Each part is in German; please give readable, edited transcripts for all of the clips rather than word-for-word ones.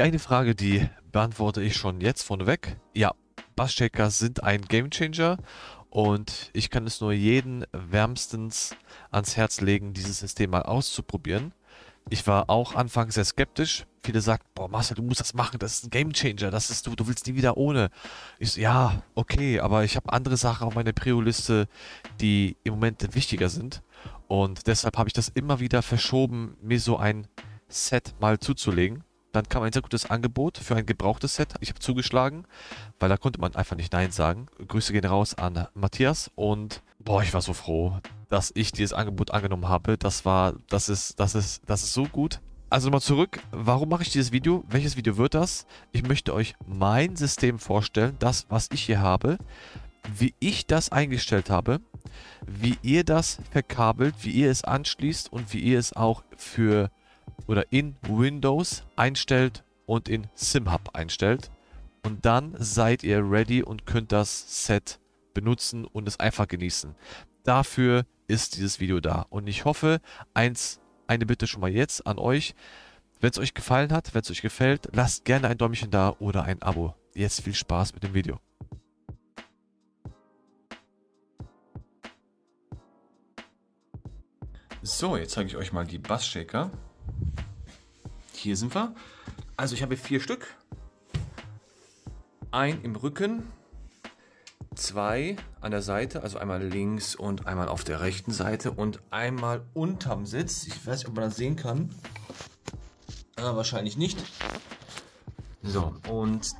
Die eine Frage, die beantworte ich schon jetzt vorneweg. Ja, Basschecker sind ein Gamechanger und ich kann es nur jedem wärmstens ans Herz legen, dieses System mal auszuprobieren. Ich war auch anfangs sehr skeptisch. Viele sagten, boah Marcel, du musst das machen, das ist ein Gamechanger, das ist du willst nie wieder ohne. Ich so, ja, okay, aber ich habe andere Sachen auf meiner Prio-Liste, die im Moment wichtiger sind. Und deshalb habe ich das immer wieder verschoben, mir so ein Set mal zuzulegen. Dann kam ein sehr gutes Angebot für ein gebrauchtes Set. Ich habe zugeschlagen, weil da konnte man einfach nicht Nein sagen. Grüße gehen raus an Matthias und boah, ich war so froh, dass ich dieses Angebot angenommen habe. Das ist so gut. Also nochmal zurück, warum mache ich dieses Video? Welches Video wird das? Ich möchte euch mein System vorstellen, das, was ich hier habe, wie ich das eingestellt habe, wie ihr das verkabelt, wie ihr es anschließt und wie ihr es auch für oder in Windows einstellt und in SimHub einstellt. Und dann seid ihr ready und könnt das Set benutzen und es einfach genießen. Dafür ist dieses Video da. Und ich hoffe, eine Bitte schon mal jetzt an euch. Wenn es euch gefallen hat, wenn es euch gefällt, lasst gerne ein Däumchen da oder ein Abo. Jetzt viel Spaß mit dem Video. So, jetzt zeige ich euch mal die Basschecker. Hier sind wir. Also ich habe 4 Stück. 1 im Rücken, 2 an der Seite, also einmal links und einmal auf der rechten Seite und einmal unterm Sitz. Ich weiß nicht, ob man das sehen kann. Ah, wahrscheinlich nicht. So, und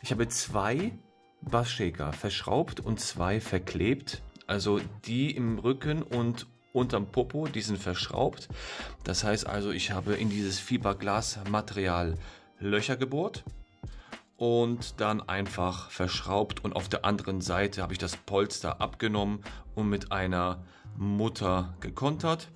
ich habe 2 Basschecker verschraubt und 2 verklebt. Also die im Rücken und unterm Popo, die sind verschraubt. Das heißt also, ich habe in dieses Fiberglasmaterial Löcher gebohrt und dann einfach verschraubt. Und auf der anderen Seite habe ich das Polster abgenommen und mit einer Mutter gekontert.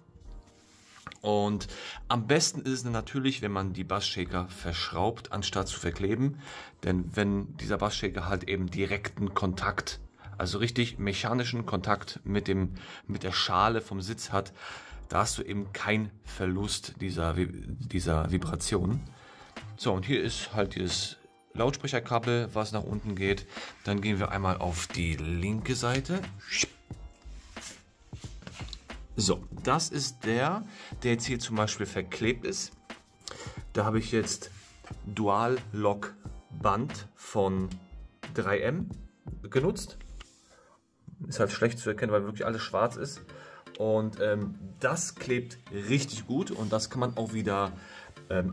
Und am besten ist es natürlich, wenn man die Basschecker verschraubt, anstatt zu verkleben. Denn wenn dieser Basschecker halt eben direkten Kontakt, also richtig mechanischen Kontakt mit der Schale vom Sitz hat, da hast du eben keinen Verlust dieser Vibration. So, und hier ist halt dieses Lautsprecherkabel, was nach unten geht. Dann gehen wir einmal auf die linke Seite. So, das ist der jetzt hier zum Beispiel verklebt ist. Da habe ich jetzt Dual-Lock-Band von 3M genutzt. Ist halt schlecht zu erkennen, weil wirklich alles schwarz ist. Und das klebt richtig gut und das kann man auch wieder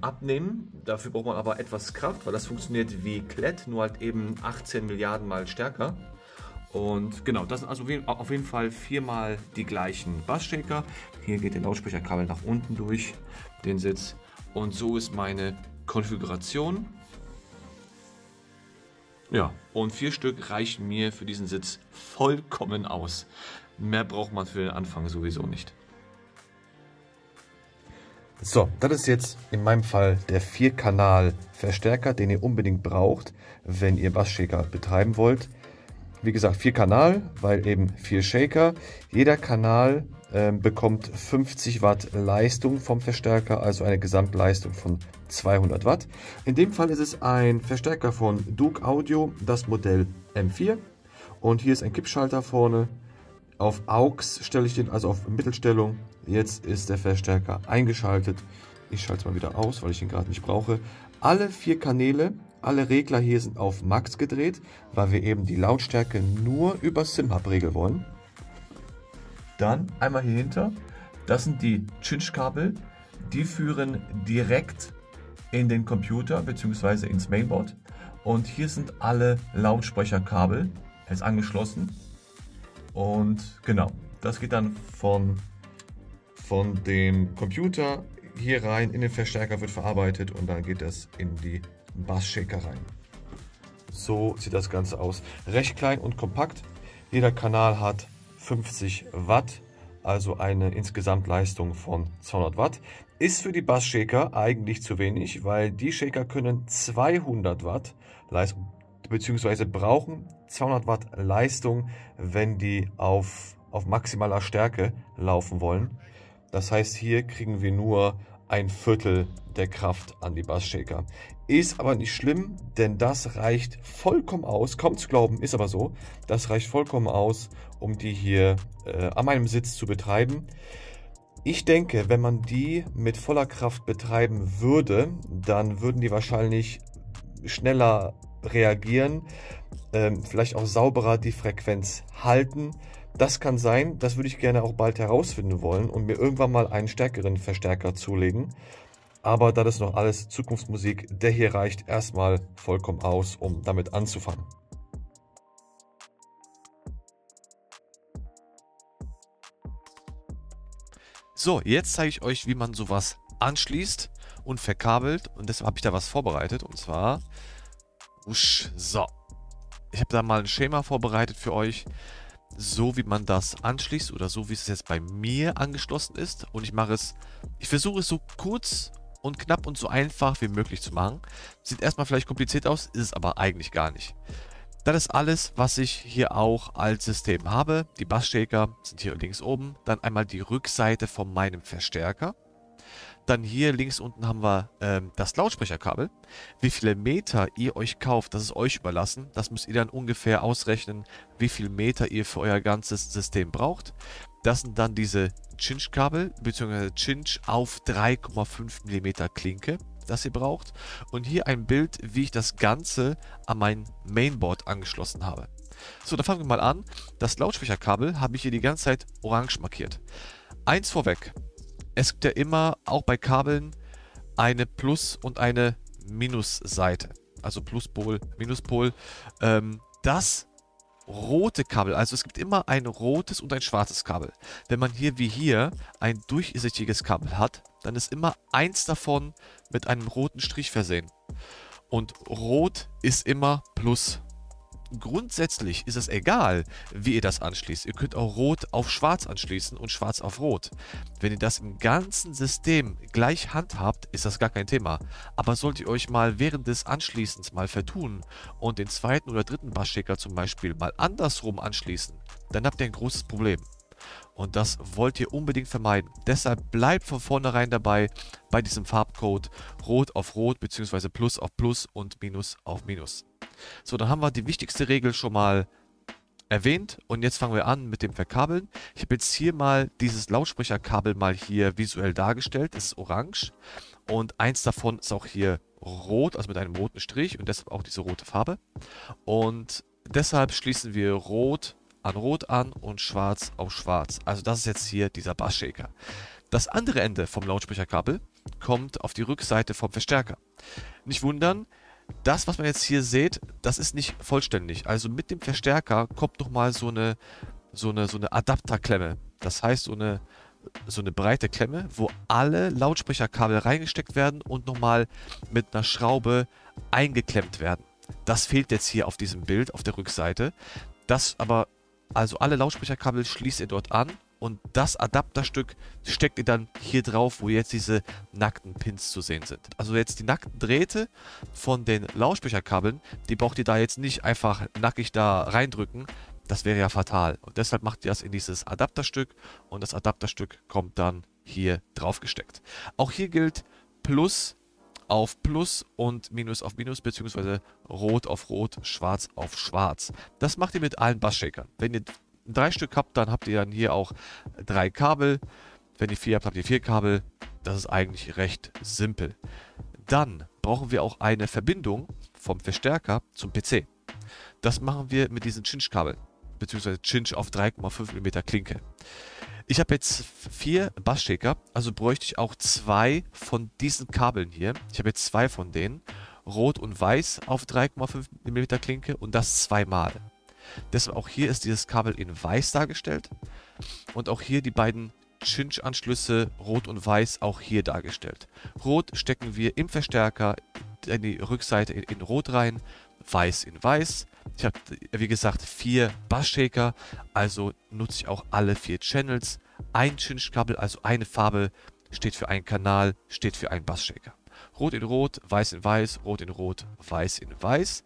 abnehmen. Dafür braucht man aber etwas Kraft, weil das funktioniert wie Klett, nur halt eben 18 Milliarden Mal stärker. Und genau, das sind also auf jeden Fall 4-mal die gleichen Basschecker. Hier geht der Lautsprecherkabel nach unten durch den Sitz. Und so ist meine Konfiguration. Ja, und 4 Stück reichen mir für diesen Sitz vollkommen aus. Mehr braucht man für den Anfang sowieso nicht. So, das ist jetzt in meinem Fall der 4-Kanal-Verstärker, den ihr unbedingt braucht, wenn ihr Bassshaker betreiben wollt. Wie gesagt, 4 Kanal, weil eben 4 Shaker. Jeder Kanal bekommt 50 Watt Leistung vom Verstärker, also eine Gesamtleistung von 200 Watt. In dem Fall ist es ein Verstärker von Duke Audio, das Modell M4. Und hier ist ein Kippschalter vorne. Auf AUX stelle ich den, also auf Mittelstellung. Jetzt ist der Verstärker eingeschaltet. Ich schalte es mal wieder aus, weil ich ihn gerade nicht brauche. Alle 4 Kanäle, alle Regler hier sind auf Max gedreht, weil wir eben die Lautstärke nur über SimHub regeln wollen. Dann einmal hier hinter, das sind die Cinch-Kabel, die führen direkt in den Computer bzw. ins Mainboard. Und hier sind alle Lautsprecherkabel jetzt angeschlossen. Und genau, das geht dann von dem Computer hier rein, in den Verstärker wird verarbeitet und dann geht das in die Bassshaker rein. So sieht das Ganze aus. Recht klein und kompakt. Jeder Kanal hat 50 Watt, also eine insgesamt Leistung von 200 Watt. Ist für die Bassshaker eigentlich zu wenig, weil die Shaker können 200 Watt Leistung bzw. brauchen 200 Watt Leistung, wenn die auf maximaler Stärke laufen wollen. Das heißt, hier kriegen wir nur ein Viertel der Kraft an die Bassshaker. Ist aber nicht schlimm, denn das reicht vollkommen aus, kaum zu glauben, ist aber so, das reicht vollkommen aus, um die hier an meinem Sitz zu betreiben. Ich denke, wenn man die mit voller Kraft betreiben würde, dann würden die wahrscheinlich schneller reagieren, vielleicht auch sauberer die Frequenz halten. Das kann sein, das würde ich gerne auch bald herausfinden wollen und mir irgendwann mal einen stärkeren Verstärker zulegen. Aber das ist noch alles Zukunftsmusik, der hier reicht erstmal vollkommen aus, um damit anzufangen. So, jetzt zeige ich euch, wie man sowas anschließt und verkabelt, und deshalb habe ich da was vorbereitet, und zwar so. Ich habe da mal ein Schema vorbereitet für euch, so wie man das anschließt oder so wie es jetzt bei mir angeschlossen ist, und ich versuche es so kurz und knapp und so einfach wie möglich zu machen. Sieht erstmal vielleicht kompliziert aus, ist es aber eigentlich gar nicht. Das ist alles, was ich hier auch als System habe. Die Bassshaker sind hier links oben. Dann einmal die Rückseite von meinem Verstärker. Dann hier links unten haben wir das Lautsprecherkabel. Wie viele Meter ihr euch kauft, das ist euch überlassen. Das müsst ihr dann ungefähr ausrechnen, wie viele Meter ihr für euer ganzes System braucht. Das sind dann diese Cinch-Kabel, bzw. Cinch auf 3,5 mm Klinke, das ihr braucht, und hier ein Bild, wie ich das Ganze an mein Mainboard angeschlossen habe. So, dann fangen wir mal an. Das Lautsprecherkabel habe ich hier die ganze Zeit orange markiert. Eins vorweg, es gibt ja immer, auch bei Kabeln, eine Plus- und eine Minusseite, also Pluspol, Minuspol. Das rote Kabel, also es gibt immer ein rotes und ein schwarzes Kabel. Wenn man hier wie hier ein durchsichtiges Kabel hat, dann ist immer eins davon mit einem roten Strich versehen. Und rot ist immer Plus. Grundsätzlich ist es egal, wie ihr das anschließt. Ihr könnt auch rot auf schwarz anschließen und schwarz auf rot. Wenn ihr das im ganzen System gleich handhabt, ist das gar kein Thema. Aber solltet ihr euch mal während des Anschließens mal vertun und den zweiten oder dritten Bassshaker zum Beispiel mal andersrum anschließen, dann habt ihr ein großes Problem. Und das wollt ihr unbedingt vermeiden. Deshalb bleibt von vornherein dabei bei diesem Farbcode Rot auf Rot bzw. Plus auf Plus und Minus auf Minus. So, dann haben wir die wichtigste Regel schon mal erwähnt, und jetzt fangen wir an mit dem Verkabeln. Ich habe jetzt hier mal dieses Lautsprecherkabel mal hier visuell dargestellt. Es ist orange und eins davon ist auch hier rot, also mit einem roten Strich, und deshalb auch diese rote Farbe. Und deshalb schließen wir rot an rot an und schwarz auf schwarz. Also das ist jetzt hier dieser Bassshaker. Das andere Ende vom Lautsprecherkabel kommt auf die Rückseite vom Verstärker. Nicht wundern, das, was man jetzt hier seht, das ist nicht vollständig. Also mit dem Verstärker kommt nochmal so eine Adapterklemme. Das heißt so eine breite Klemme, wo alle Lautsprecherkabel reingesteckt werden und nochmal mit einer Schraube eingeklemmt werden. Das fehlt jetzt hier auf diesem Bild, auf der Rückseite. Das aber, also alle Lautsprecherkabel schließt ihr dort an, und das Adapterstück steckt ihr dann hier drauf, wo jetzt diese nackten Pins zu sehen sind. Also jetzt die nackten Drähte von den Lautsprecherkabeln, die braucht ihr da jetzt nicht einfach nackig da reindrücken. Das wäre ja fatal. Und deshalb macht ihr das in dieses Adapterstück, und das Adapterstück kommt dann hier drauf gesteckt. Auch hier gilt Plus auf Plus und Minus auf Minus, beziehungsweise Rot auf Rot, Schwarz auf Schwarz. Das macht ihr mit allen Basshakern. Wenn ihr 3 Stück habt, dann habt ihr dann hier auch 3 Kabel. Wenn ihr 4 habt, habt ihr 4 Kabel. Das ist eigentlich recht simpel. Dann brauchen wir auch eine Verbindung vom Verstärker zum PC. Das machen wir mit diesen Cinch-Kabeln, beziehungsweise Cinch auf 3,5 mm Klinke. Ich habe jetzt 4 Bassshaker, also bräuchte ich auch 2 von diesen Kabeln hier. Ich habe jetzt 2 von denen, rot und weiß auf 3,5 mm Klinke, und das zweimal. Deshalb auch hier ist dieses Kabel in weiß dargestellt, und auch hier die beiden Cinch-Anschlüsse rot und weiß auch hier dargestellt. Rot stecken wir im Verstärker in die Rückseite in rot rein, weiß in weiß. Ich habe, wie gesagt, 4 Bassshaker, also nutze ich auch alle 4 Channels. Ein Cinch-Kabel, also eine Farbe, steht für einen Kanal, steht für einen Bassshaker. Rot in rot, weiß in weiß, rot in rot, weiß in weiß.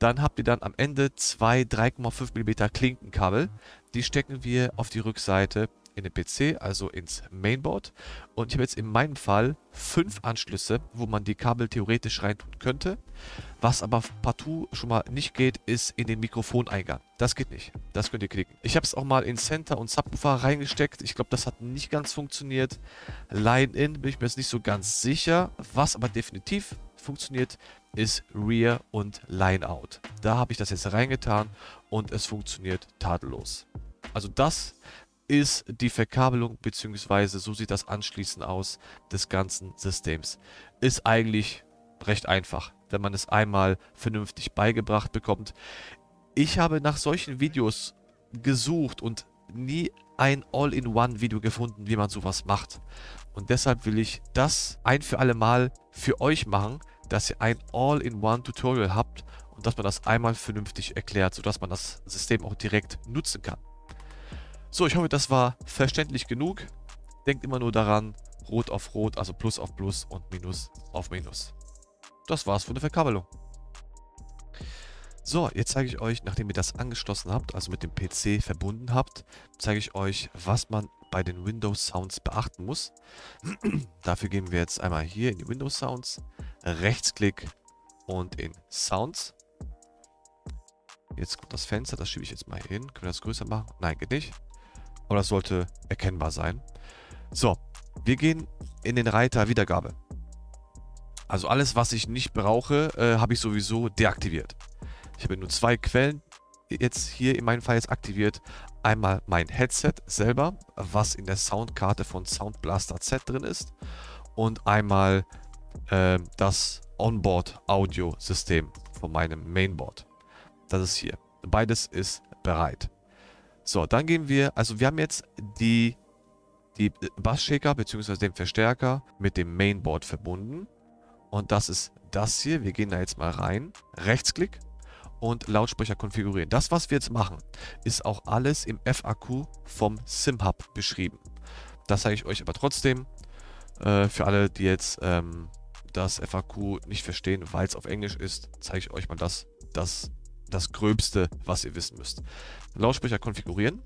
Dann habt ihr dann am Ende 2 3,5 mm Klinkenkabel. Die stecken wir auf die Rückseite in den PC, also ins Mainboard. Und ich habe jetzt in meinem Fall 5 Anschlüsse, wo man die Kabel theoretisch reintun könnte. Was aber partout schon mal nicht geht, ist in den Mikrofoneingang. Das geht nicht. Das könnt ihr klicken. Ich habe es auch mal in Center und Subwoofer reingesteckt. Ich glaube, das hat nicht ganz funktioniert. Line-In bin ich mir jetzt nicht so ganz sicher. Was aber definitiv funktioniert, ist Rear und Line-Out. Da habe ich das jetzt reingetan und es funktioniert tadellos. Also das ist die Verkabelung, beziehungsweise so sieht das Anschließen aus des ganzen Systems. Ist eigentlich recht einfach, wenn man es einmal vernünftig beigebracht bekommt. Ich habe nach solchen Videos gesucht und nie ein All-in-One-Video gefunden, wie man sowas macht. Und deshalb will ich das ein für alle Mal für euch machen, dass ihr ein All-in-One-Tutorial habt und dass man das einmal vernünftig erklärt, sodass man das System auch direkt nutzen kann. So, ich hoffe, das war verständlich genug. Denkt immer nur daran, Rot auf Rot, also Plus auf Plus und Minus auf Minus. Das war's von der Verkabelung. So, jetzt zeige ich euch, nachdem ihr das angeschlossen habt, also mit dem PC verbunden habt, zeige ich euch, was man bei den Windows Sounds beachten muss. Dafür gehen wir jetzt einmal hier in die Windows Sounds, Rechtsklick und in Sounds. Jetzt kommt das Fenster, das schiebe ich jetzt mal hin. Können wir das größer machen? Nein, geht nicht. Aber das sollte erkennbar sein. So, wir gehen in den Reiter Wiedergabe. Also alles, was ich nicht brauche, habe ich sowieso deaktiviert. Ich habe nur 2 Quellen jetzt hier in meinem Fall jetzt aktiviert. Einmal mein Headset selber, was in der Soundkarte von Sound Blaster Z drin ist. Und einmal das Onboard-Audio-System von meinem Mainboard. Das ist hier. Beides ist bereit. So, dann gehen wir, also wir haben jetzt die Bassshaker bzw. den Verstärker mit dem Mainboard verbunden. Und das ist das hier. Wir gehen da jetzt mal rein. Rechtsklick und Lautsprecher konfigurieren. Das, was wir jetzt machen, ist auch alles im FAQ vom SimHub beschrieben. Das zeige ich euch aber trotzdem. Für alle, die jetzt das FAQ nicht verstehen, weil es auf Englisch ist, zeige ich euch mal das Gröbste, was ihr wissen müsst. Lautsprecher konfigurieren.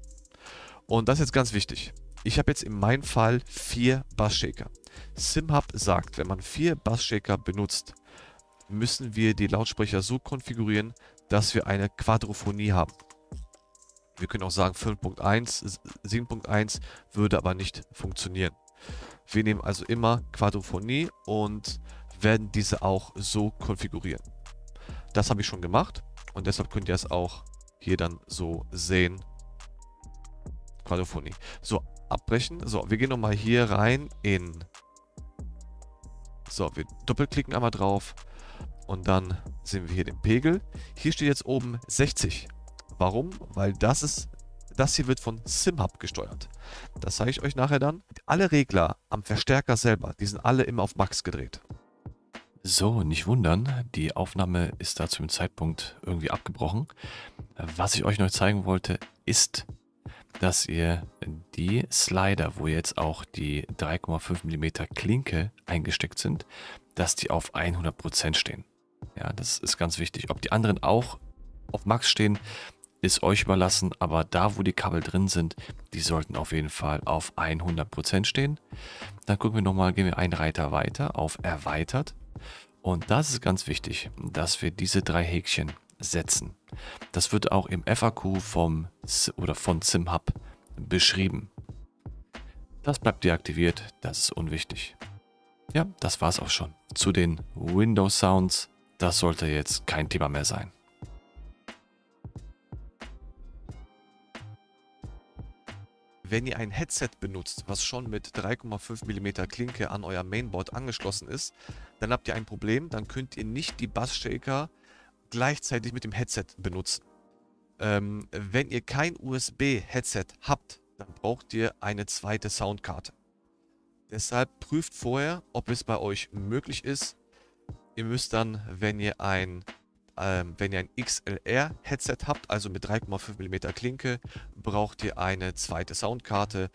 Und das ist jetzt ganz wichtig. Ich habe jetzt in meinem Fall 4 Bassshaker. SimHub sagt, wenn man 4 Bassshaker benutzt, müssen wir die Lautsprecher so konfigurieren, dass wir eine Quadrophonie haben. Wir können auch sagen 5.1, 7.1 würde aber nicht funktionieren. Wir nehmen also immer Quadrophonie und werden diese auch so konfigurieren. Das habe ich schon gemacht. Und deshalb könnt ihr es auch hier dann so sehen. Quadrophonie. So, abbrechen. So, wir gehen nochmal hier rein in... So, wir doppelklicken einmal drauf. Und dann sehen wir hier den Pegel. Hier steht jetzt oben 60. Warum? Weil das hier wird von SimHub gesteuert. Das zeige ich euch nachher dann. Alle Regler am Verstärker selber, die sind alle immer auf Max gedreht. So, nicht wundern, die Aufnahme ist da zu dem Zeitpunkt irgendwie abgebrochen. Was ich euch noch zeigen wollte, ist, dass ihr die Slider, wo jetzt auch die 3,5 mm Klinke eingesteckt sind, dass die auf 100% stehen. Ja, das ist ganz wichtig. Ob die anderen auch auf Max stehen, ist euch überlassen, aber da, wo die Kabel drin sind, die sollten auf jeden Fall auf 100% stehen. Dann gucken wir nochmal, gehen wir einen Reiter weiter auf Erweitert. Und das ist ganz wichtig, dass wir diese 3 Häkchen setzen. Das wird auch im FAQ von SimHub beschrieben. Das bleibt deaktiviert, das ist unwichtig. Ja, das war's auch schon. Zu den Windows Sounds, das sollte jetzt kein Thema mehr sein. Wenn ihr ein Headset benutzt, was schon mit 3,5 mm Klinke an euer Mainboard angeschlossen ist, dann habt ihr ein Problem, dann könnt ihr nicht die Bassshaker gleichzeitig mit dem Headset benutzen. Wenn ihr kein USB-Headset habt, dann braucht ihr eine zweite Soundkarte. Deshalb prüft vorher, ob es bei euch möglich ist. Ihr müsst dann, wenn ihr ein XLR-Headset habt, also mit 3,5 mm Klinke, braucht ihr eine zweite Soundkarte.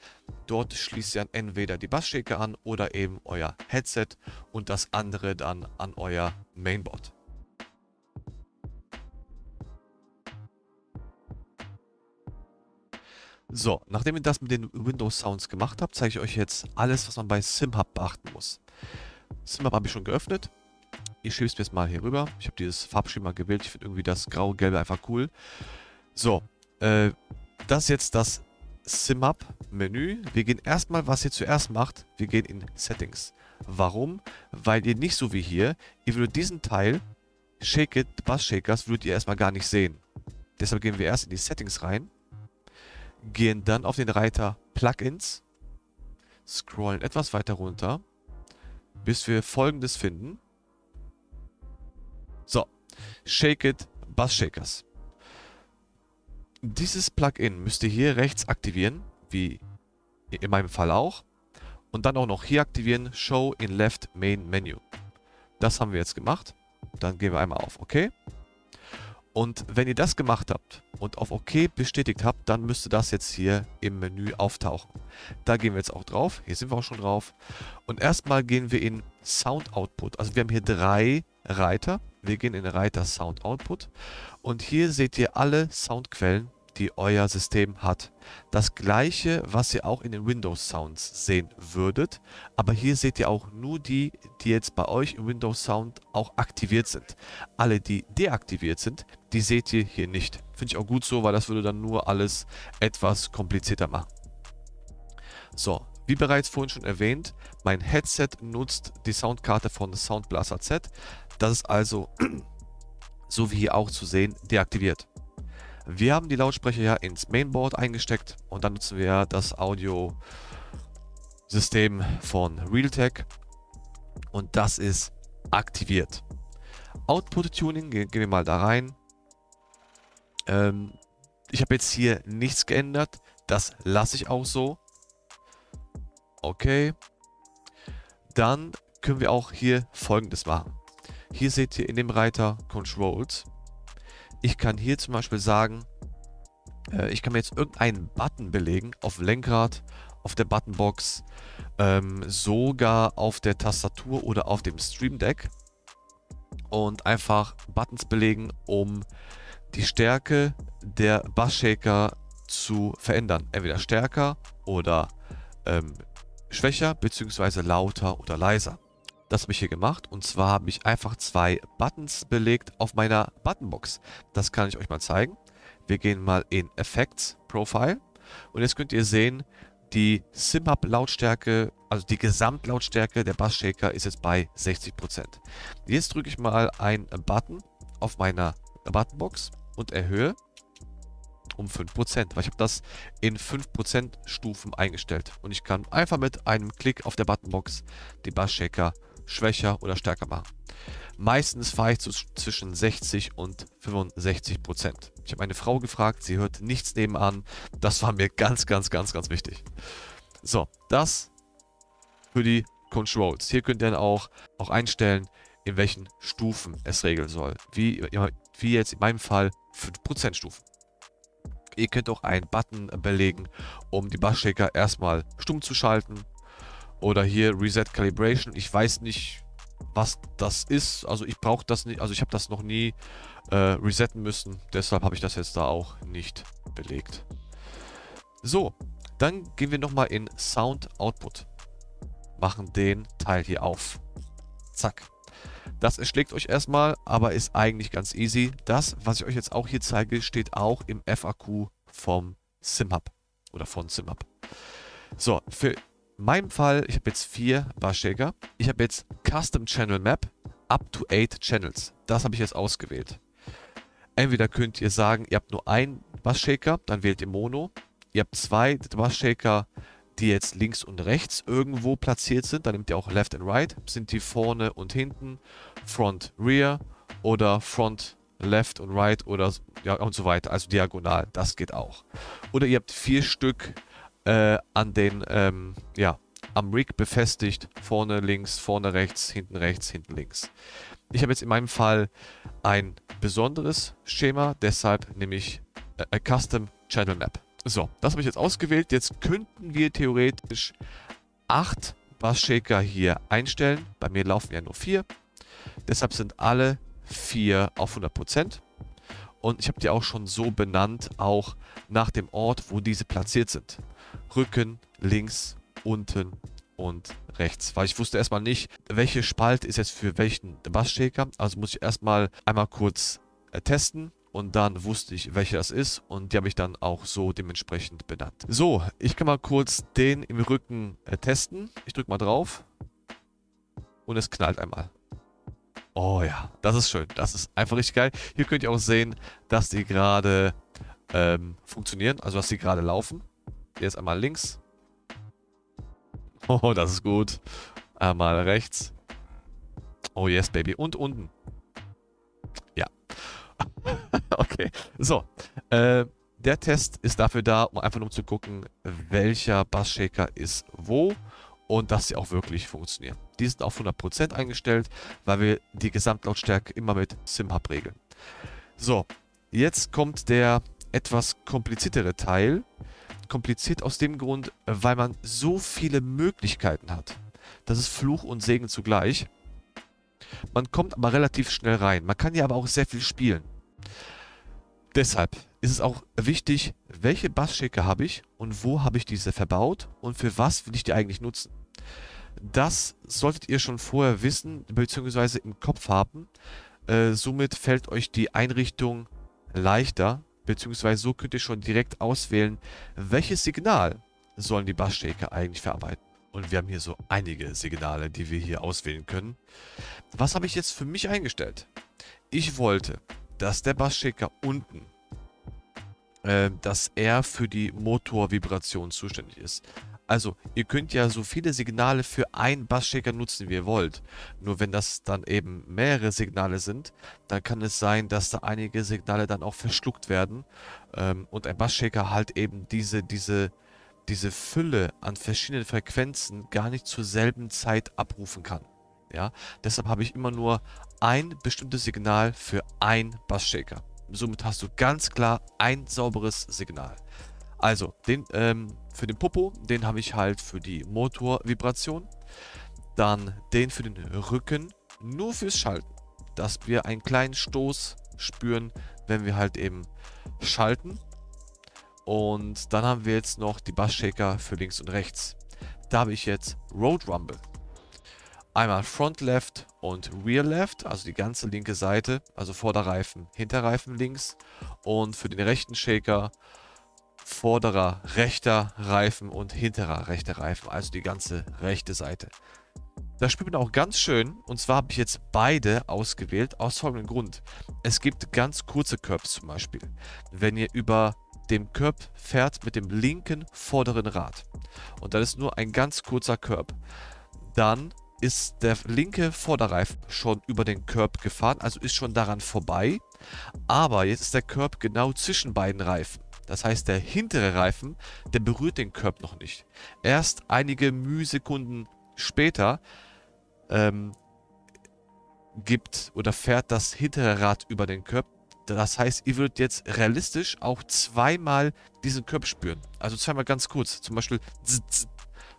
Dort schließt ihr dann entweder die Bassshaker an oder eben euer Headset und das andere dann an euer Mainboard. So, nachdem ihr das mit den Windows Sounds gemacht habt, zeige ich euch jetzt alles, was man bei SimHub beachten muss. SimHub habe ich schon geöffnet. Ich schiebe es mir jetzt mal hier rüber. Ich habe dieses Farbschema gewählt. Ich finde irgendwie das grau-gelbe einfach cool. So, das ist jetzt das SimHub-Menü. Wir gehen erstmal, was ihr zuerst macht, wir gehen in Settings. Warum? Weil ihr nicht so wie hier, ihr würdet diesen Teil, Shake It, Bus Shakers, würdet ihr erstmal gar nicht sehen. Deshalb gehen wir erst in die Settings rein, gehen dann auf den Reiter Plugins, scrollen etwas weiter runter, bis wir Folgendes finden. So, Shake It, Bus Shakers. Dieses Plugin müsst ihr hier rechts aktivieren, wie in meinem Fall auch. Und dann auch noch hier aktivieren, Show in Left Main Menu. Das haben wir jetzt gemacht. Dann gehen wir einmal auf OK. Und wenn ihr das gemacht habt und auf OK bestätigt habt, dann müsste das jetzt hier im Menü auftauchen. Da gehen wir jetzt auch drauf. Hier sind wir auch schon drauf. Und erstmal gehen wir in Sound Output. Also wir haben hier drei Reiter. Wir gehen in den Reiter Sound Output. Und hier seht ihr alle Soundquellen, die euer System hat. Das gleiche, was ihr auch in den Windows Sounds sehen würdet. Aber hier seht ihr auch nur die, die jetzt bei euch im Windows Sound auch aktiviert sind. Alle, die deaktiviert sind, die seht ihr hier nicht. Finde ich auch gut so, weil das würde dann nur alles etwas komplizierter machen. So, wie bereits vorhin schon erwähnt, mein Headset nutzt die Soundkarte von Sound Blaster Z. Das ist also, so wie hier auch zu sehen, deaktiviert. Wir haben die Lautsprecher ja ins Mainboard eingesteckt und dann nutzen wir das Audio-System von Realtek und das ist aktiviert. Output-Tuning, gehen wir mal da rein. Ich habe jetzt hier nichts geändert, das lasse ich auch so. Okay. Dann können wir auch hier Folgendes machen. Hier seht ihr in dem Reiter Controls. Ich kann hier zum Beispiel sagen, ich kann mir jetzt irgendeinen Button belegen, auf Lenkrad, auf der Buttonbox, sogar auf der Tastatur oder auf dem Stream Deck und einfach Buttons belegen, um die Stärke der Bassshaker zu verändern. Entweder stärker oder schwächer, beziehungsweise lauter oder leiser. Das habe ich hier gemacht und zwar habe ich einfach zwei Buttons belegt auf meiner Buttonbox. Das kann ich euch mal zeigen. Wir gehen mal in Effects, Profile und jetzt könnt ihr sehen, die SimHub Lautstärke, also die Gesamtlautstärke der Bassshaker ist jetzt bei 60%. Jetzt drücke ich mal einen Button auf meiner Buttonbox und erhöhe um 5%, weil ich habe das in 5% Stufen eingestellt und ich kann einfach mit einem Klick auf der Buttonbox die Bassshaker schwächer oder stärker machen. Meistens fahre ich zwischen 60 und 65%. Ich habe meine Frau gefragt, sie hört nichts nebenan. Das war mir ganz wichtig. So, das für die Controls. Hier könnt ihr dann auch einstellen, in welchen Stufen es regeln soll. Wie jetzt in meinem Fall 5% Stufen. Ihr könnt auch einen Button belegen, um die Bassshaker erstmal stumm zu schalten. Oder hier Reset Calibration. Ich weiß nicht, was das ist. Also ich brauche das nicht. Also ich habe das noch nie resetten müssen. Deshalb habe ich das jetzt da auch nicht belegt. So, dann gehen wir nochmal in Sound Output. Machen den Teil hier auf. Zack. Das erschlägt euch erstmal, aber ist eigentlich ganz easy. Das, was ich euch jetzt auch hier zeige, steht auch im FAQ vom SimHub. Oder von SimHub. So, für meinen Fall, ich habe jetzt 4 Bassshaker. Ich habe jetzt Custom Channel Map up to 8 Channels. Das habe ich jetzt ausgewählt. Entweder könnt ihr sagen, ihr habt nur einen Bassshaker, dann wählt ihr Mono. Ihr habt 2 Bassshaker, die jetzt links und rechts irgendwo platziert sind, dann nehmt ihr auch Left and Right, sind die vorne und hinten, Front, Rear oder Front, Left und Right oder ja, und so weiter, also diagonal, das geht auch. Oder ihr habt 4 Stück an den, am Rig befestigt, vorne links, vorne rechts, hinten links. Ich habe jetzt in meinem Fall ein besonderes Schema, deshalb nehme ich Custom Channel Map. So, das habe ich jetzt ausgewählt. Jetzt könnten wir theoretisch 8 Bassshaker hier einstellen. Bei mir laufen ja nur 4. Deshalb sind alle 4 auf 100%. und ich habe die auch schon so benannt, auch nach dem Ort, wo diese platziert sind. Rücken, links, unten und rechts, weil ich wusste erstmal nicht, welche Spalte ist jetzt für welchen Bassschäker, also muss ich erstmal einmal kurz testen. Und dann wusste ich, welche das ist, und die habe ich dann auch so dementsprechend benannt. So, ich kann mal kurz den im Rücken testen. Ich drücke mal drauf und es knallt einmal. Oh ja, das ist schön. Das ist einfach richtig geil. Hier könnt ihr auch sehen, dass die gerade funktionieren, also dass die gerade laufen. Jetzt einmal links. Oh, das ist gut. Einmal rechts. Oh yes, baby. Und unten. Ja. Okay, so. Der Test ist dafür da, um einfach nur zu gucken, welcher Bassshaker ist wo und dass sie auch wirklich funktionieren. Die sind auf 100% eingestellt, weil wir die Gesamtlautstärke immer mit SimHub regeln. So, jetzt kommt der etwas kompliziertere Teil. Kompliziert aus dem Grund, weil man so viele Möglichkeiten hat. Das ist Fluch und Segen zugleich. Man kommt aber relativ schnell rein. Man kann ja aber auch sehr viel spielen. Deshalb ist es auch wichtig, welche Bassshaker habe ich und wo habe ich diese verbaut und für was will ich die eigentlich nutzen. Das solltet ihr schon vorher wissen bzw. im Kopf haben. Somit fällt euch die Einrichtung leichter bzw. so könnt ihr schon direkt auswählen, welches Signal sollen die Bassshaker eigentlich verarbeiten. Und wir haben hier so einige Signale, die wir hier auswählen können. Was habe ich jetzt für mich eingestellt? Ich wollte, dass der Bassshaker unten, dass er für die Motorvibration zuständig ist. Also ihr könnt ja so viele Signale für einen Bassshaker nutzen, wie ihr wollt. Nur wenn das dann eben mehrere Signale sind, dann kann es sein, dass da einige Signale dann auch verschluckt werden. Und ein Bassshaker halt eben diese Fülle an verschiedenen Frequenzen gar nicht zur selben Zeit abrufen kann. Ja? Deshalb habe ich immer nur ein bestimmtes Signal für ein Bassshaker. Somit hast du ganz klar ein sauberes Signal. Also, für den Popo, den habe ich halt für die Motorvibration. Dann den für den Rücken, nur fürs Schalten. Dass wir einen kleinen Stoß spüren, wenn wir halt eben schalten. Und dann haben wir jetzt noch die Bassshaker für links und rechts. Da habe ich jetzt Road Rumble. Einmal Front Left und Rear Left, also die ganze linke Seite, also Vorderreifen, Hinterreifen links. Und für den rechten Shaker vorderer rechter Reifen und hinterer rechter Reifen, also die ganze rechte Seite. Das spielt man auch ganz schön, und zwar habe ich jetzt beide ausgewählt, aus folgendem Grund. Es gibt ganz kurze Curbs zum Beispiel. Wenn ihr über dem Curb fährt mit dem linken vorderen Rad und dann ist nur ein ganz kurzer Curb, dann ist der linke Vorderreifen schon über den Curb gefahren, also ist schon daran vorbei, aber jetzt ist der Curb genau zwischen beiden Reifen. Das heißt, der hintere Reifen, der berührt den Curb noch nicht. Erst einige Mühsekunden später gibt oder fährt das hintere Rad über den Curb. Das heißt, ihr würdet jetzt realistisch auch zweimal diesen Curb spüren. Also zweimal ganz kurz. Zum Beispiel,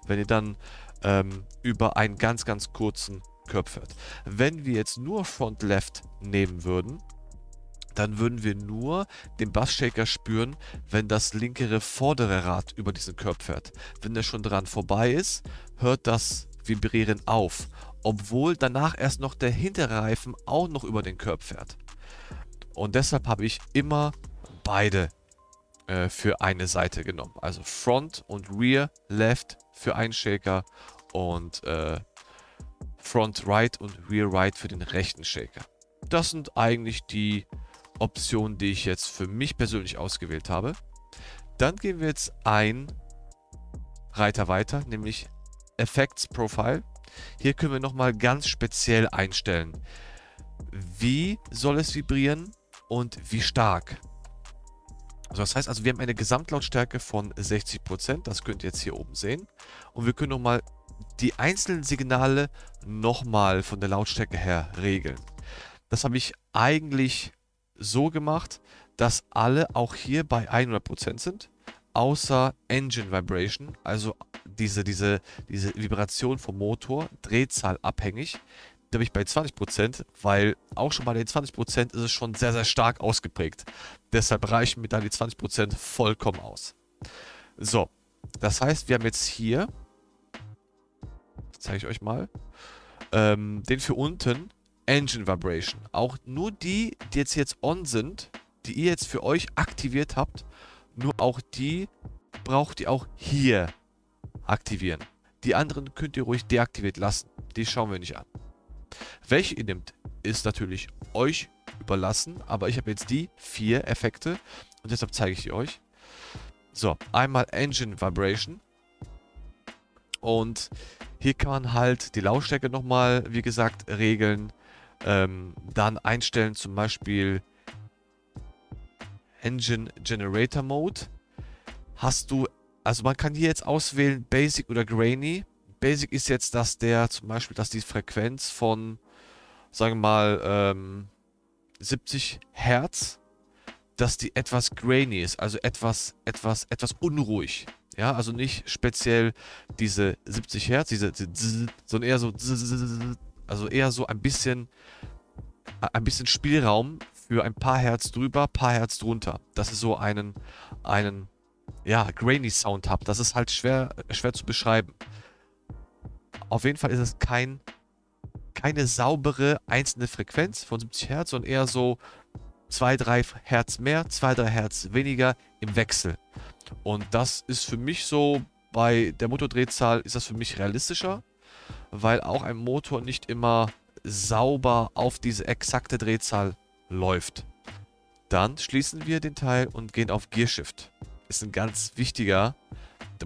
wenn ihr dann über einen ganz, ganz kurzen Curb fährt. Wenn wir jetzt nur Front Left nehmen würden, dann würden wir nur den Bassshaker spüren, wenn das linkere vordere Rad über diesen Curb fährt. Wenn der schon dran vorbei ist, hört das Vibrieren auf. Obwohl danach erst noch der hintere Reifen auch noch über den Curb fährt. Und deshalb habe ich immer beide für eine Seite genommen. Also Front und Rear Left für einen Shaker und Front Right und Rear Right für den rechten Shaker. Das sind eigentlich die Optionen, die ich jetzt für mich persönlich ausgewählt habe. Dann gehen wir jetzt einen Reiter weiter, nämlich Effects Profile. Hier können wir nochmal ganz speziell einstellen. Wie soll es vibrieren? Und wie stark. Also das heißt, also wir haben eine Gesamtlautstärke von 60%, das könnt ihr jetzt hier oben sehen. Und wir können nochmal die einzelnen Signale nochmal von der Lautstärke her regeln. Das habe ich eigentlich so gemacht, dass alle auch hier bei 100% sind, außer Engine Vibration, also diese Vibration vom Motor, Drehzahl abhängig. Da bin ich bei 20%, weil auch schon bei den 20% ist es schon sehr, sehr stark ausgeprägt. Deshalb reichen mir da die 20% vollkommen aus. So, das heißt, wir haben jetzt hier, zeige ich euch mal, den für unten, Engine Vibration. Auch nur die, die jetzt on sind, die ihr jetzt für euch aktiviert habt, nur auch die braucht ihr auch hier aktivieren. Die anderen könnt ihr ruhig deaktiviert lassen. Die schauen wir nicht an. Welche ihr nehmt, ist natürlich euch überlassen, aber ich habe jetzt die 4 Effekte und deshalb zeige ich die euch. So, einmal Engine Vibration und hier kann man halt die Lautstärke nochmal, wie gesagt, regeln, dann einstellen, zum Beispiel Engine Generator Mode. Hast du, also man kann hier jetzt auswählen Basic oder Grainy. Basic ist jetzt, dass der zum Beispiel, dass die Frequenz von, sagen wir mal, 70 Hertz, dass die etwas grainy ist, also etwas unruhig. Ja, also nicht speziell diese 70 Hertz, sondern eher so, also eher so ein bisschen Spielraum für ein paar Hertz drüber, paar Hertz drunter. Dass es so einen, ja, grainy Sound habt. Das ist halt schwer zu beschreiben. Auf jeden Fall ist es keine saubere einzelne Frequenz von 70 Hertz, sondern eher so 2-3 Hertz mehr, 2-3 Hertz weniger im Wechsel. Und das ist für mich so, bei der Motordrehzahl ist das für mich realistischer, weil auch ein Motor nicht immer sauber auf diese exakte Drehzahl läuft. Dann schließen wir den Teil und gehen auf Gearshift. Ist ein ganz wichtiger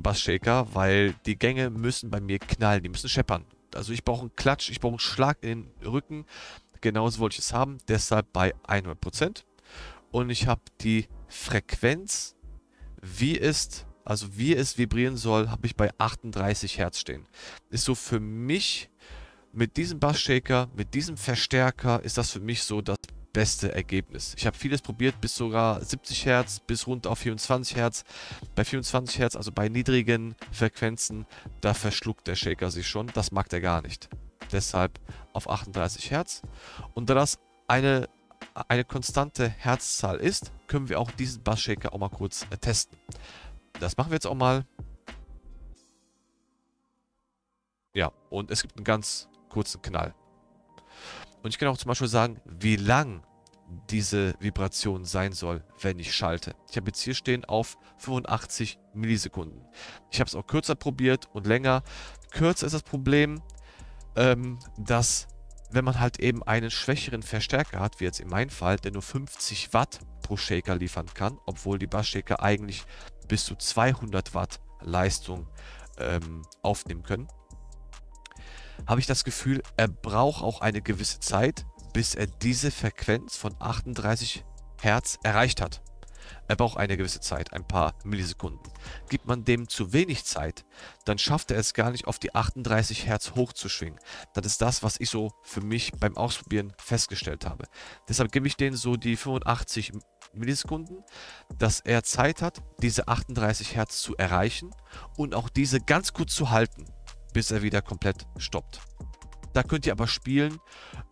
Bassshaker, weil die Gänge müssen bei mir knallen, die müssen scheppern. Also ich brauche einen Klatsch, ich brauche einen Schlag in den Rücken. Genauso wollte ich es haben, deshalb bei 100%. Und ich habe die Frequenz, wie es vibrieren soll, habe ich bei 38 Hertz stehen. Ist so für mich, mit diesem Bassshaker, mit diesem Verstärker, ist das für mich so das beste Ergebnis. Ich habe vieles probiert, bis sogar 70 Hertz, bis rund auf 24 Hertz. Bei 24 Hertz, also bei niedrigen Frequenzen, da verschluckt der Shaker sich schon. Das mag der gar nicht. Deshalb auf 38 Hertz. Und da das eine konstante Herzzahl ist, können wir auch diesen Bassshaker auch mal kurz testen. Das machen wir jetzt auch mal. Ja, und es gibt einen ganz kurzen Knall. Und ich kann auch zum Beispiel sagen, wie lang diese Vibration sein soll, wenn ich schalte. Ich habe jetzt hier stehen auf 85 Millisekunden. Ich habe es auch kürzer probiert und länger. Kürzer ist das Problem, dass wenn man halt eben einen schwächeren Verstärker hat, wie jetzt in meinem Fall, der nur 50 Watt pro Shaker liefern kann, obwohl die Bassshaker eigentlich bis zu 200 Watt Leistung aufnehmen können, habe ich das Gefühl, er braucht auch eine gewisse Zeit, bis er diese Frequenz von 38 Hertz erreicht hat. Er braucht eine gewisse Zeit, ein paar Millisekunden. Gibt man dem zu wenig Zeit, dann schafft er es gar nicht, auf die 38 Hertz hochzuschwingen. Das ist das, was ich so für mich beim Ausprobieren festgestellt habe. Deshalb gebe ich denen so die 85 Millisekunden, dass er Zeit hat, diese 38 Hertz zu erreichen und auch diese ganz gut zu halten, bis er wieder komplett stoppt. Da könnt ihr aber spielen,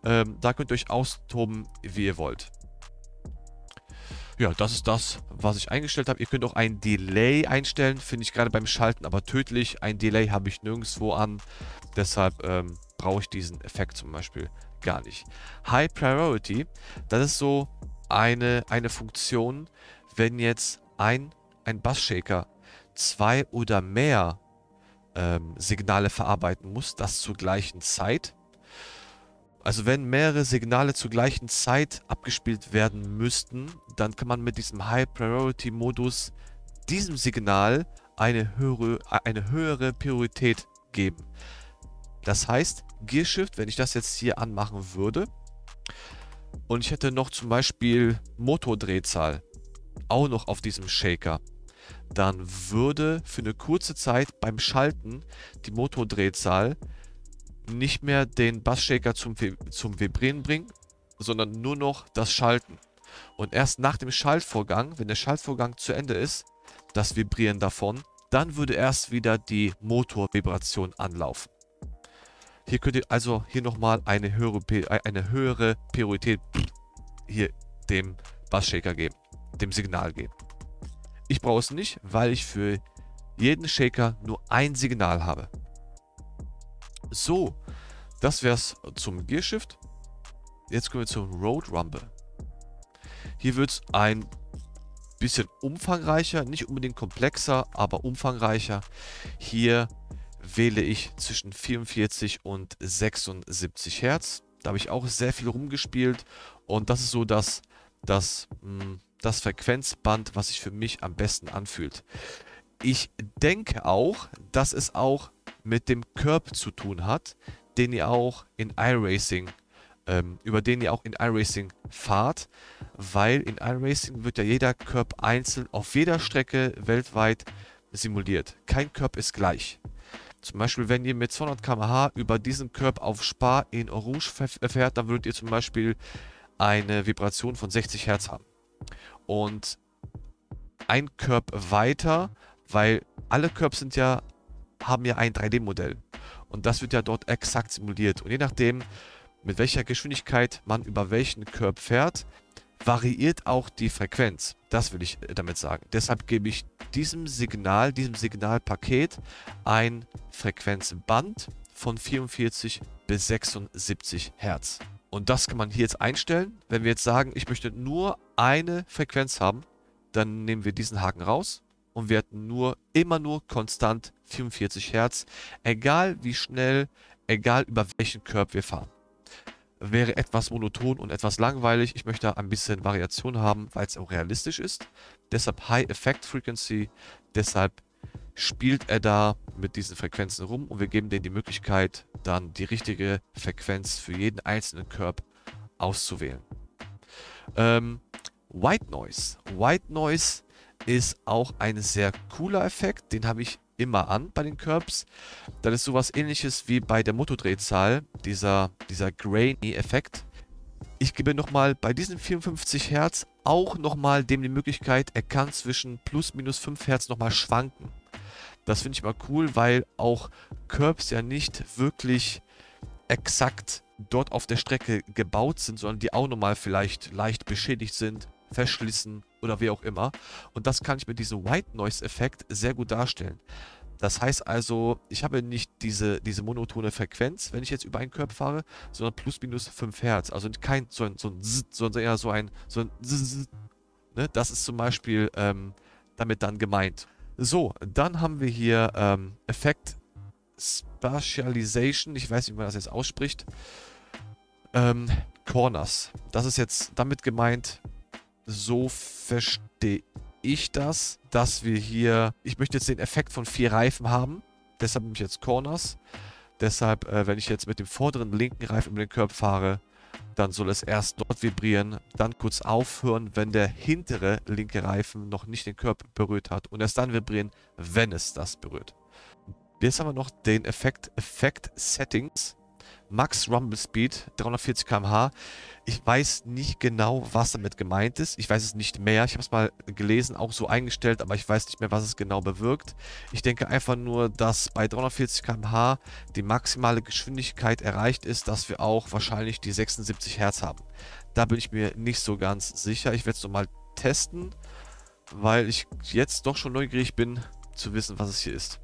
da könnt ihr euch austoben, wie ihr wollt. Ja, das ist das, was ich eingestellt habe. Ihr könnt auch ein Delay einstellen, finde ich gerade beim Schalten aber tödlich. Ein Delay habe ich nirgendwo an, deshalb brauche ich diesen Effekt zum Beispiel gar nicht. High Priority, das ist so eine Funktion, wenn jetzt ein Bassshaker 2 oder mehr Signale verarbeiten muss, das zur gleichen Zeit. Also wenn mehrere Signale zur gleichen Zeit abgespielt werden müssten, dann kann man mit diesem High-Priority-Modus diesem Signal eine höhere Priorität geben. Das heißt, Gearshift, wenn ich das jetzt hier anmachen würde und ich hätte noch zum Beispiel Motordrehzahl auch noch auf diesem Shaker, dann würde für eine kurze Zeit beim Schalten die Motordrehzahl nicht mehr den Bassshaker zum Vibrieren bringen, sondern nur noch das Schalten. Und erst nach dem Schaltvorgang, wenn der Schaltvorgang zu Ende ist, das Vibrieren davon, dann würde erst wieder die Motorvibration anlaufen. Hier könnt ihr also hier nochmal eine höhere Priorität hier dem Bassshaker geben, dem Signal geben. Ich brauche es nicht, weil ich für jeden Shaker nur ein Signal habe. So, das wäre es zum Gearshift. Jetzt kommen wir zum Road Rumble. Hier wird es ein bisschen umfangreicher, nicht unbedingt komplexer, aber umfangreicher. Hier wähle ich zwischen 44 und 76 Hertz. Da habe ich auch sehr viel rumgespielt und das ist so das Frequenzband, was sich für mich am besten anfühlt. Ich denke auch, dass es auch mit dem Curb zu tun hat, den ihr auch in iRacing, fahrt, weil in iRacing wird ja jeder Curb einzeln auf jeder Strecke weltweit simuliert. Kein Curb ist gleich. Zum Beispiel, wenn ihr mit 200 km/h über diesen Curb auf Spa in Orange fährt, dann würdet ihr zum Beispiel eine Vibration von 60 Hertz haben. Und ein Curb weiter, weil alle Curbs haben ja ein 3D-Modell. Und das wird ja dort exakt simuliert. Und je nachdem, mit welcher Geschwindigkeit man über welchen Curb fährt, variiert auch die Frequenz. Das will ich damit sagen. Deshalb gebe ich diesem Signalpaket ein Frequenzband von 44 bis 76 Hertz. Und das kann man hier jetzt einstellen. Wenn wir jetzt sagen, ich möchte nur eine Frequenz haben, dann nehmen wir diesen Haken raus und wir hatten immer nur konstant 44 Hertz, egal wie schnell, egal über welchen Curb wir fahren. Wäre etwas monoton und etwas langweilig. Ich möchte ein bisschen Variation haben, weil es auch realistisch ist. Deshalb High Effect Frequency. Deshalb spielt er da mit diesen Frequenzen rum und wir geben denen die Möglichkeit, dann die richtige Frequenz für jeden einzelnen Curb auszuwählen. White Noise. White Noise ist auch ein sehr cooler Effekt. Den habe ich immer an bei den Curbs. Das ist sowas ähnliches wie bei der Motordrehzahl, dieser Grainy-Effekt. Ich gebe nochmal bei diesen 54 Hertz auch nochmal dem die Möglichkeit, er kann zwischen plus minus 5 Hertz nochmal schwanken. Das finde ich mal cool, weil auch Curbs ja nicht wirklich exakt dort auf der Strecke gebaut sind, sondern die auch nochmal vielleicht leicht beschädigt sind, verschlissen oder wie auch immer. Und das kann ich mit diesem White Noise Effekt sehr gut darstellen. Das heißt also, ich habe nicht diese monotone Frequenz, wenn ich jetzt über einen Curb fahre, sondern plus minus 5 Hertz. Also kein so ein Zzz, ne? Das ist zum Beispiel damit dann gemeint. So, dann haben wir hier Effekt Spatialization. Ich weiß nicht, wie man das jetzt ausspricht. Corners. Das ist jetzt damit gemeint, so verstehe ich das, dass wir hier, ich möchte jetzt den Effekt von 4 Reifen haben, deshalb nehme ich jetzt Corners, deshalb, wenn ich jetzt mit dem vorderen linken Reifen über den Curb fahre, dann soll es erst dort vibrieren, dann kurz aufhören, wenn der hintere linke Reifen noch nicht den Curb berührt hat und erst dann vibrieren, wenn es das berührt. Jetzt haben wir noch den Effekt Settings. Max Rumble Speed, 340 km/h. Ich weiß nicht genau, was damit gemeint ist. Ich weiß es nicht mehr. Ich habe es mal gelesen, auch so eingestellt, aber ich weiß nicht mehr, was es genau bewirkt. Ich denke einfach nur, dass bei 340 km/h die maximale Geschwindigkeit erreicht ist, dass wir auch wahrscheinlich die 76 Hertz haben. Da bin ich mir nicht so ganz sicher. Ich werde es nochmal testen, weil ich jetzt doch schon neugierig bin, zu wissen, was es hier ist.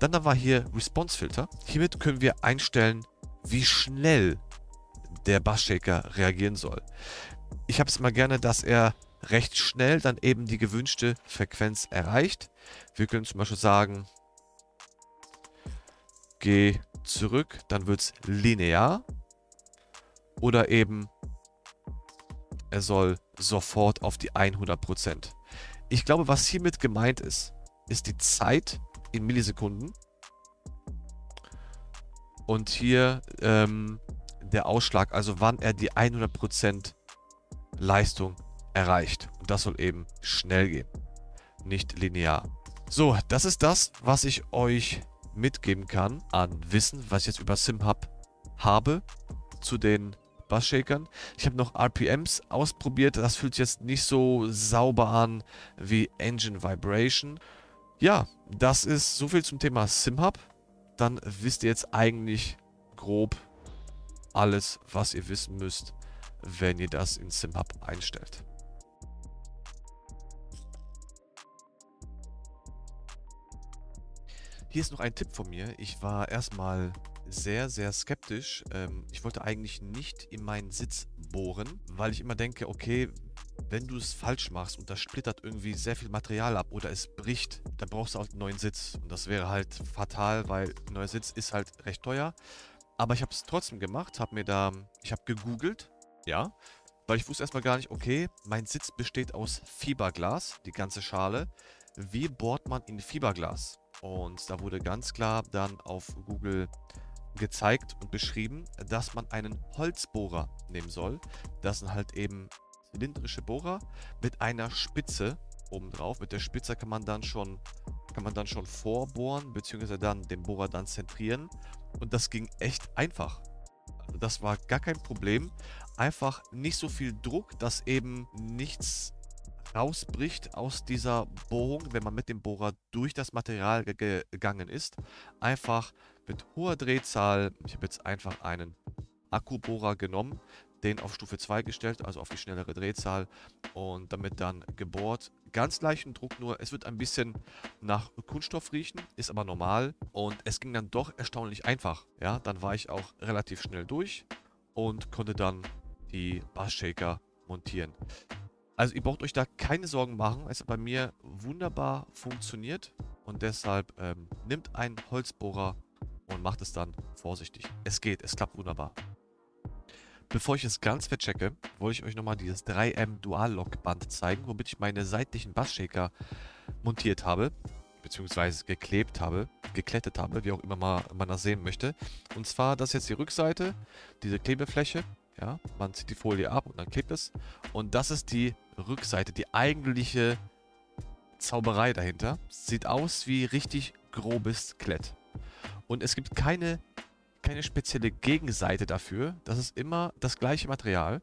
Dann haben wir hier Response Filter. Hiermit können wir einstellen, wie schnell der Bassshaker reagieren soll. Ich habe es mal gerne, dass er recht schnell dann eben die gewünschte Frequenz erreicht. Wir können zum Beispiel sagen, geh zurück, dann wird es linear. Oder eben, er soll sofort auf die 100%. Ich glaube, was hiermit gemeint ist die Zeit in Millisekunden. Und hier der Ausschlag, also wann er die 100% Leistung erreicht. Und das soll eben schnell gehen, nicht linear. So, das ist das, was ich euch mitgeben kann an Wissen, was ich jetzt über SimHub habe zu den Basshakern. Ich habe noch RPMs ausprobiert, das fühlt sich jetzt nicht so sauber an wie Engine Vibration. Ja, das ist so viel zum Thema SimHub. Dann wisst ihr jetzt eigentlich, grob alles, was ihr wissen müsst, wenn ihr das in SimHub einstellt. Hier ist noch ein Tipp von mir. Ich war erstmal sehr, sehr skeptisch. Ich wollte eigentlich nicht in meinen Sitz bohren, weil ich immer denke, okay, wenn du es falsch machst und das splittert irgendwie sehr viel Material ab oder es bricht, dann brauchst du halt einen neuen Sitz. Und das wäre halt fatal, weil ein neuer Sitz ist halt recht teuer. Aber ich habe es trotzdem gemacht, ich habe gegoogelt, ja, weil ich wusste erstmal gar nicht, okay, mein Sitz besteht aus Fiberglas, die ganze Schale. Wie bohrt man in Fiberglas? Und da wurde ganz klar dann auf Google gezeigt und beschrieben, dass man einen Holzbohrer nehmen soll. Das sind halt eben zylindrische Bohrer mit einer Spitze obendrauf. Mit der Spitze kann man dann schon vorbohren, beziehungsweise dann den Bohrer dann zentrieren. Und das ging echt einfach. Also das war gar kein Problem. Einfach nicht so viel Druck, dass eben nichts rausbricht aus dieser Bohrung, wenn man mit dem Bohrer durch das Material gegangen ist. Einfach mit hoher Drehzahl. Ich habe jetzt einfach einen Akkubohrer genommen, den auf Stufe 2 gestellt, also auf die schnellere Drehzahl, und damit dann gebohrt. Ganz leichten Druck nur, es wird ein bisschen nach Kunststoff riechen, ist aber normal, und es ging dann doch erstaunlich einfach. Ja, dann war ich auch relativ schnell durch und konnte dann die Bassshaker montieren. Also ihr braucht euch da keine Sorgen machen, es hat bei mir wunderbar funktioniert, und deshalb nimmt einen Holzbohrer und macht es dann vorsichtig. Es geht, es klappt wunderbar. Bevor ich es ganz verchecke, wollte ich euch nochmal dieses 3M Dual-Lock-Band zeigen, womit ich meine seitlichen Bassshaker montiert habe, beziehungsweise geklebt habe, geklettet habe, wie auch immer man das sehen möchte. Und zwar, das ist jetzt die Rückseite, diese Klebefläche. Ja, man zieht die Folie ab und dann klebt es. Und das ist die Rückseite, die eigentliche Zauberei dahinter. Sieht aus wie richtig grobes Klett. Und es gibt keine spezielle Gegenseite dafür. Das ist immer das gleiche Material.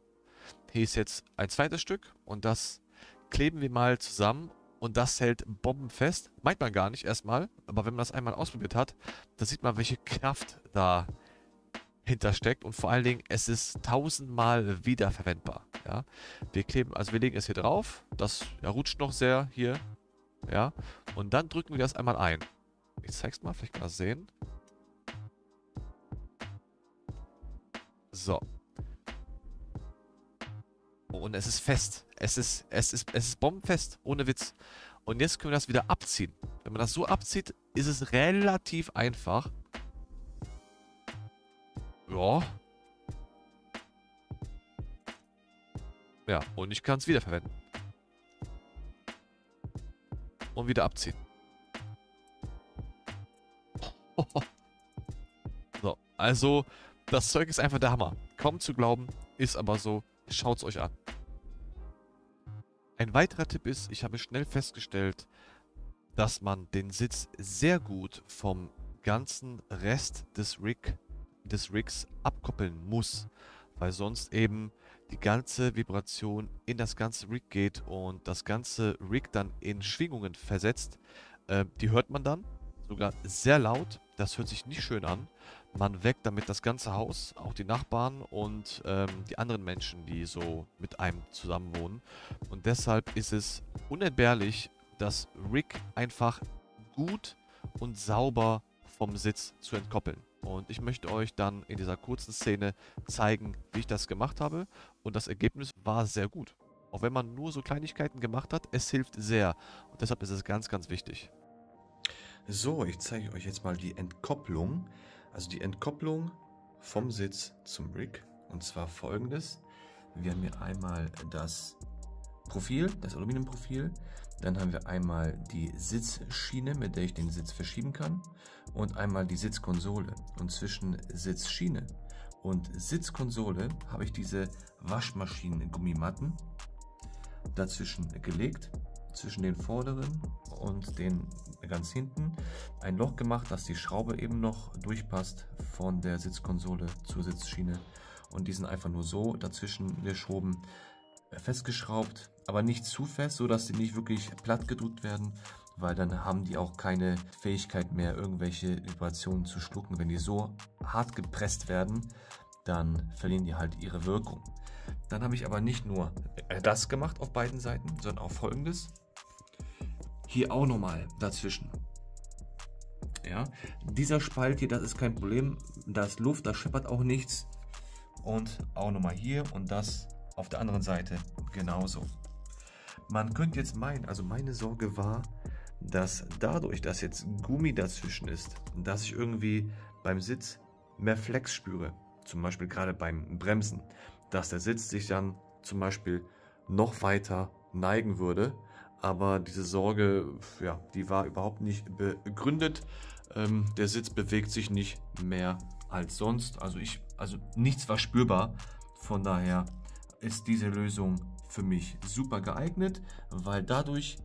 Hier ist jetzt ein zweites Stück und das kleben wir mal zusammen. Und das hält bombenfest. Meint man gar nicht erstmal, aber wenn man das einmal ausprobiert hat, dann sieht man, welche Kraft da hintersteckt, und vor allen Dingen, es ist 1000-mal wiederverwendbar. Ja? Wir legen es hier drauf, das rutscht noch sehr hier, ja, und dann drücken wir das einmal ein. Ich zeig's mal, vielleicht kann man das sehen. So. Und es ist fest. Es ist bombenfest, ohne Witz. Und jetzt können wir das wieder abziehen. Wenn man das so abzieht, ist es relativ einfach. Ja. Ja, und ich kann es wiederverwenden. Und wieder abziehen. So, also das Zeug ist einfach der Hammer. Kaum zu glauben, ist aber so. Schaut's euch an. Ein weiterer Tipp ist, ich habe schnell festgestellt, dass man den Sitz sehr gut vom ganzen Rest des Rigs abkoppeln muss, weil sonst eben die ganze Vibration in das ganze Rig geht und das ganze Rig dann in Schwingungen versetzt. Die hört man dann sogar sehr laut. Das hört sich nicht schön an. Man weckt damit das ganze Haus, auch die Nachbarn und die anderen Menschen, die so mit einem zusammen wohnen. Und deshalb ist es unentbehrlich, das Rig einfach gut und sauber vom Sitz zu entkoppeln. Und ich möchte euch dann in dieser kurzen Szene zeigen, wie ich das gemacht habe. Und das Ergebnis war sehr gut. Auch wenn man nur so Kleinigkeiten gemacht hat, es hilft sehr. Und deshalb ist es ganz, ganz wichtig. So, ich zeige euch jetzt mal die Entkopplung. Also die Entkopplung vom Sitz zum Rig. Und zwar folgendes. Wir haben hier einmal das Profil, das Aluminiumprofil. Dann haben wir einmal die Sitzschiene, mit der ich den Sitz verschieben kann, und einmal die Sitzkonsole. Und zwischen Sitzschiene und Sitzkonsole habe ich diese Waschmaschinen-Gummimatten dazwischen gelegt, zwischen den vorderen und den ganz hinten. Ein Loch gemacht, dass die Schraube eben noch durchpasst von der Sitzkonsole zur Sitzschiene. Und die sind einfach nur so dazwischen geschoben, festgeschraubt, aber nicht zu fest, so dass die nicht wirklich platt gedrückt werden, weil dann haben die auch keine Fähigkeit mehr, irgendwelche Vibrationen zu schlucken. Wenn die so hart gepresst werden, dann verlieren die halt ihre Wirkung. Dann habe ich aber nicht nur das gemacht auf beiden Seiten, sondern auch Folgendes. Hier auch nochmal dazwischen. Ja, dieser Spalt hier, das ist kein Problem, da ist Luft, da scheppert auch nichts. Und auch nochmal hier und das auf der anderen Seite genauso. Man könnte jetzt meinen, also meine Sorge war, dass dadurch, dass jetzt Gummi dazwischen ist, dass ich irgendwie beim Sitz mehr Flex spüre, zum Beispiel gerade beim Bremsen, dass der Sitz sich dann zum Beispiel noch weiter neigen würde. Aber diese Sorge, ja, die war überhaupt nicht begründet. Der Sitz bewegt sich nicht mehr als sonst. Also nichts war spürbar. Von daher ist diese Lösung für mich super geeignet, weil dadurch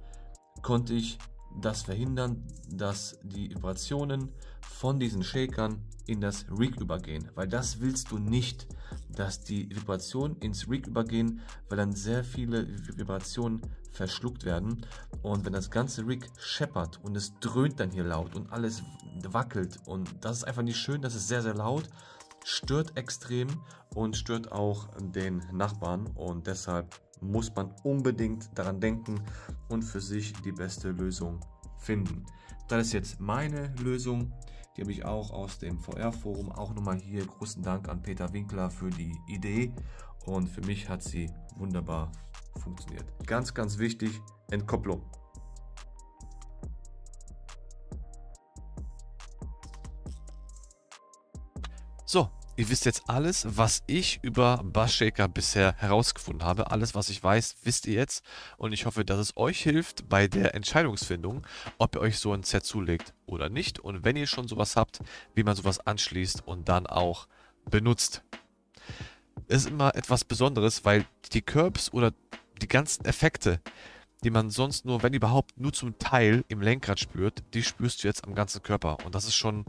konnte ich das verhindern, dass die Vibrationen von diesen Shakern in das Rig übergehen, weil das willst du nicht, dass die Vibrationen ins Rig übergehen, weil dann sehr viele Vibrationen verschluckt werden und wenn das ganze Rig scheppert und es dröhnt dann hier laut und alles wackelt und das ist einfach nicht schön, das ist sehr, sehr laut, stört extrem und stört auch den Nachbarn und deshalb muss man unbedingt daran denken und für sich die beste Lösung finden. Das ist jetzt meine Lösung, die habe ich auch aus dem VR-Forum. Auch nochmal hier großen Dank an Peter Winkler für die Idee und für mich hat sie wunderbar funktioniert. Ganz, ganz wichtig, Entkopplung. So, ihr wisst jetzt alles, was ich über Bassshaker bisher herausgefunden habe. Alles, was ich weiß, wisst ihr jetzt. Und ich hoffe, dass es euch hilft bei der Entscheidungsfindung, ob ihr euch so ein Set zulegt oder nicht. Und wenn ihr schon sowas habt, wie man sowas anschließt und dann auch benutzt. Es ist immer etwas Besonderes, weil die Curbs oder die ganzen Effekte, die man sonst nur, wenn überhaupt, nur zum Teil im Lenkrad spürt, die spürst du jetzt am ganzen Körper. Und das ist schon...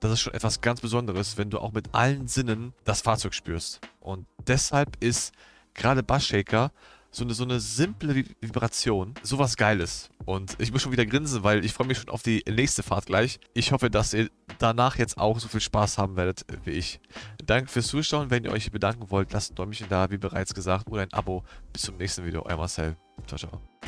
Das ist schon etwas ganz Besonderes, wenn du auch mit allen Sinnen das Fahrzeug spürst. Und deshalb ist gerade Bassshaker so eine simple Vibration sowas Geiles. Und ich muss schon wieder grinsen, weil ich freue mich schon auf die nächste Fahrt gleich. Ich hoffe, dass ihr danach jetzt auch so viel Spaß haben werdet wie ich. Danke fürs Zuschauen. Wenn ihr euch bedanken wollt, lasst ein Däumchen da, wie bereits gesagt, oder ein Abo. Bis zum nächsten Video. Euer Marcel. Ciao, ciao.